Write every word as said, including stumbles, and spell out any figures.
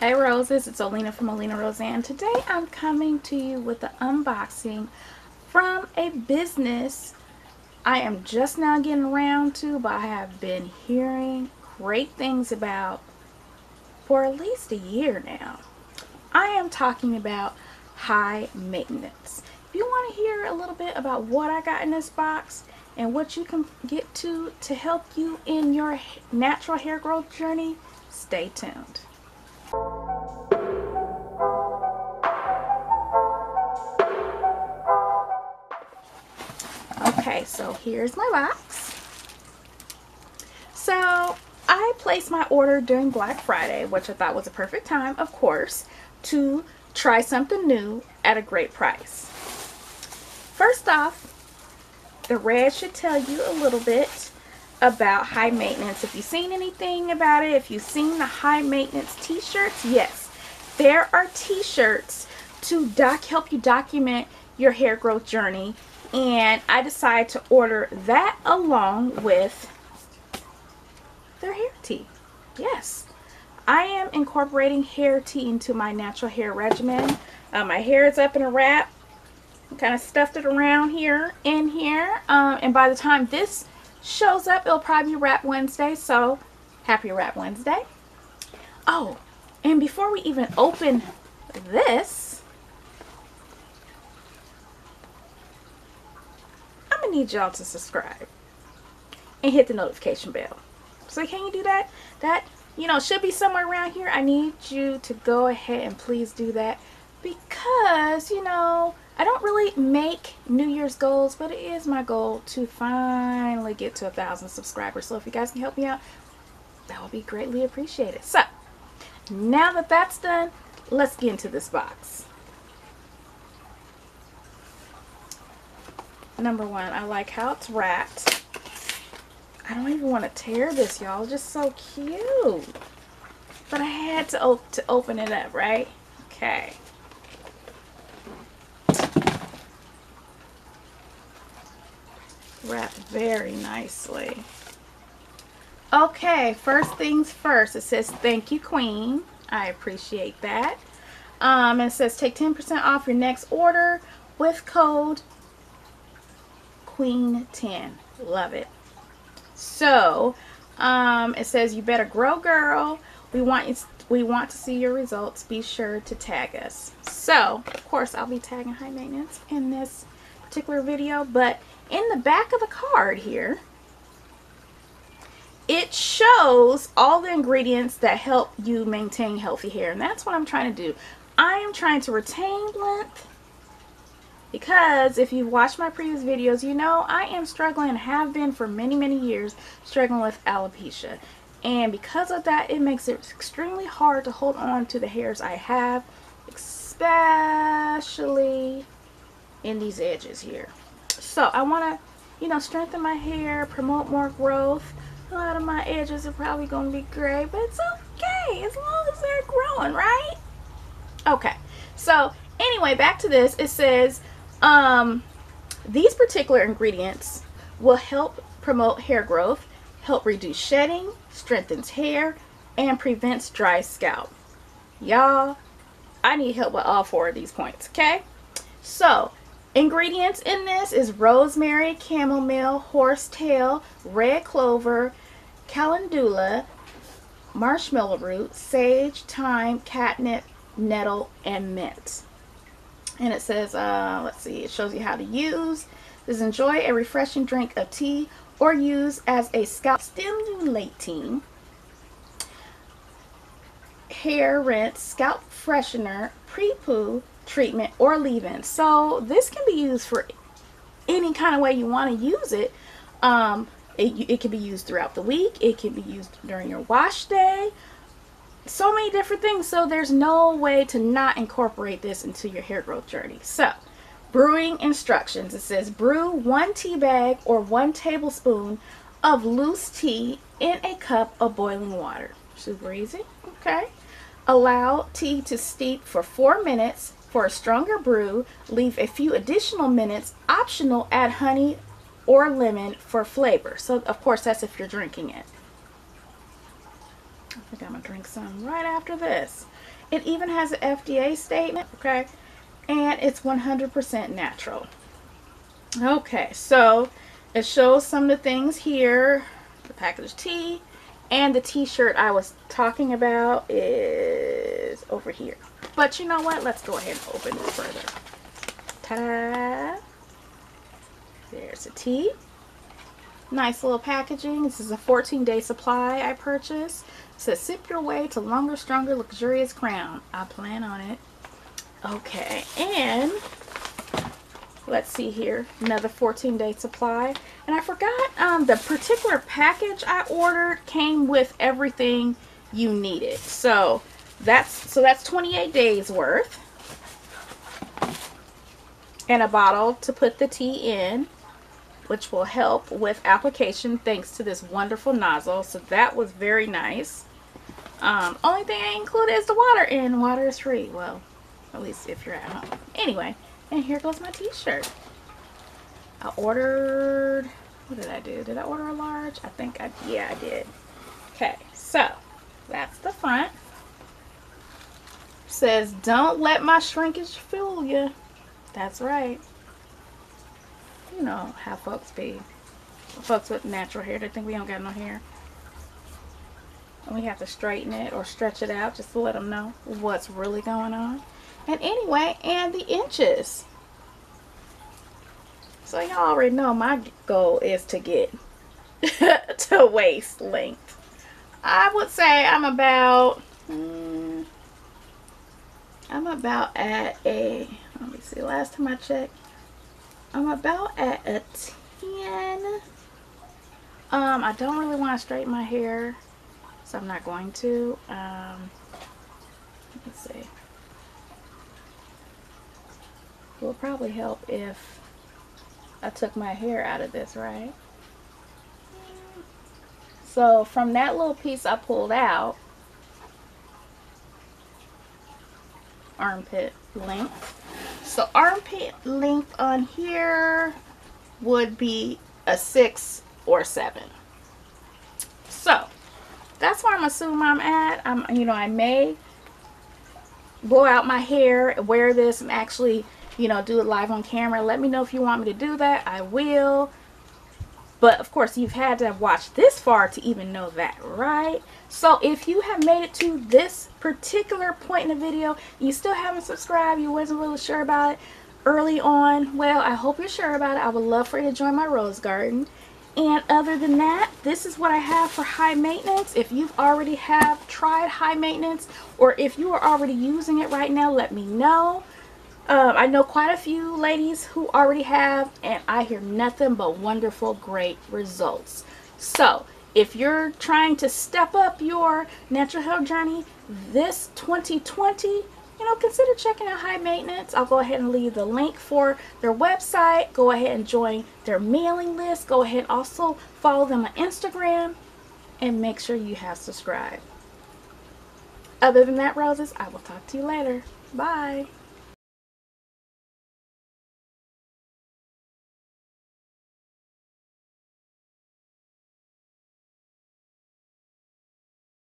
Hey Roses, it's Olena from Olena Roseanne. Today I'm coming to you with the unboxing from a business I am just now getting around to, but I have been hearing great things about for at least a year now. I am talking about High Maintenance. If you want to hear a little bit about what I got in this box and what you can get to to help you in your natural hair growth journey, stay tuned. Okay, so here's my box. So I placed my order during Black Friday, which I thought was a perfect time, of course, to try something new at a great price. First off, the red should tell you a little bit about High Maintenance. If you've seen anything about it, if you've seen the High Maintenance t-shirts, yes, there are t-shirts to doc help you document your hair growth journey, and I decided to order that along with their hair tea. Yes, I am incorporating hair tea into my natural hair regimen. Uh, my hair is up in a wrap, kind of stuffed it around here in here, um, and by the time this shows up, it'll probably be Wrap Wednesday, so happy Wrap Wednesday. Oh, and before we even open this, I'm gonna need y'all to subscribe and hit the notification bell. So can you do that? That, you know, should be somewhere around here. I need you to go ahead and please do that, because, you know, I don't really make New Year's goals, but it is my goal to finally get to a thousand subscribers. So if you guys can help me out, that would be greatly appreciated. So now that that's done, let's get into this box. Number one, I like how it's wrapped. I don't even want to tear this, y'all. Just so cute. But I had to op- to open it up, right? Okay. Wrapped very nicely. Okay, first things first. It says, "Thank you, Queen." I appreciate that. Um, it says, "Take ten percent off your next order with code Queen ten." Love it. So, um, it says, "You better grow, girl. We want you. We want to see your results. Be sure to tag us." So, of course, I'll be tagging High Maintenance in this particular video, but in the back of the card here, it shows all the ingredients that help you maintain healthy hair, and that's what I'm trying to do. I am trying to retain length, because if you've watched my previous videos, you know I am struggling, and have been for many, many years, struggling with alopecia. And because of that, it makes it extremely hard to hold on to the hairs I have, especially in these edges here. So I want to, you know, strengthen my hair, promote more growth. A lot of my edges are probably going to be gray, but it's okay as long as they're growing, right? Okay, so anyway, back to this. It says, um, these particular ingredients will help promote hair growth, help reduce shedding, strengthens hair, and prevents dry scalp. Y'all, I need help with all four of these points, okay? So, ingredients in this is rosemary, chamomile, horsetail, red clover, calendula, marshmallow root, sage, thyme, catnip, nettle, and mint. And it says, uh, let's see, it shows you how to use. It says, enjoy a refreshing drink of tea or use as a scalp stimulating hair rinse, scalp freshener, pre-poo, treatment, or leave-in. So this can be used for any kind of way you want to use it. Um, it, it can be used throughout the week. It can be used during your wash day. So many different things. So there's no way to not incorporate this into your hair growth journey. So, brewing instructions. It says, brew one tea bag or one tablespoon of loose tea in a cup of boiling water. Super easy. Okay. Allow tea to steep for four minutes. For a stronger brew, leave a few additional minutes. Optional, add honey or lemon for flavor. So, of course, that's if you're drinking it. I think I'm gonna drink some right after this. It even has an F D A statement, okay, and it's one hundred percent natural. Okay, so it shows some of the things here, the packaged tea, and the t-shirt I was talking about is over here. But you know what? Let's go ahead and open this further. Ta-da! There's the tea. Nice little packaging. This is a fourteen day supply I purchased. It says, sip your way to longer, stronger, luxurious crown. I plan on it. Okay, and let's see here, another fourteen day supply. And I forgot, um, the particular package I ordered came with everything you needed. So that's, so that's twenty-eight days worth. And a bottle to put the tea in, which will help with application thanks to this wonderful nozzle. So that was very nice. Um, only thing I included is the water, and water is free. Well, at least if you're at home. Anyway, and here goes my t-shirt. I ordered, what did I do? Did I order a large? I think I, yeah, I did. Okay, so that's the front. It says, don't let my shrinkage fool you. That's right. You know how folks be. Folks with natural hair, they think we don't got no hair. And we have to straighten it or stretch it out just to let them know what's really going on. And anyway, and the inches. So y'all already know my goal is to get to waist length. I would say I'm about, mm, I'm about at a, let me see, last time I checked, I'm about at a ten. Um, I don't really want to straighten my hair, so I'm not going to. Um, let's see. It will probably help if I took my hair out of this, right? So from that little piece I pulled out, armpit length. So armpit length on here would be a six or seven. So that's where I'm assuming I'm at. I'm, you know, I may blow out my hair, wear this, and actually, you know, do it live on camera. Let me know if you want me to do that. I will. But of course, you've had to have watched this far to even know that, right? So if you have made it to this particular point in the video, you still haven't subscribed, you wasn't really sure about it early on, well, I hope you're sure about it. I would love for you to join my rose garden. And other than that, this is what I have for high maintenance. If you've already have tried high maintenance, or if you are already using it right now, let me know. Um, I know quite a few ladies who already have, and I hear nothing but wonderful, great results. So if you're trying to step up your natural health journey this twenty twenty, you know, consider checking out High Maintenance. I'll go ahead and leave the link for their website. Go ahead and join their mailing list. Go ahead and also follow them on Instagram, and make sure you have subscribed. Other than that, roses, I will talk to you later. Bye.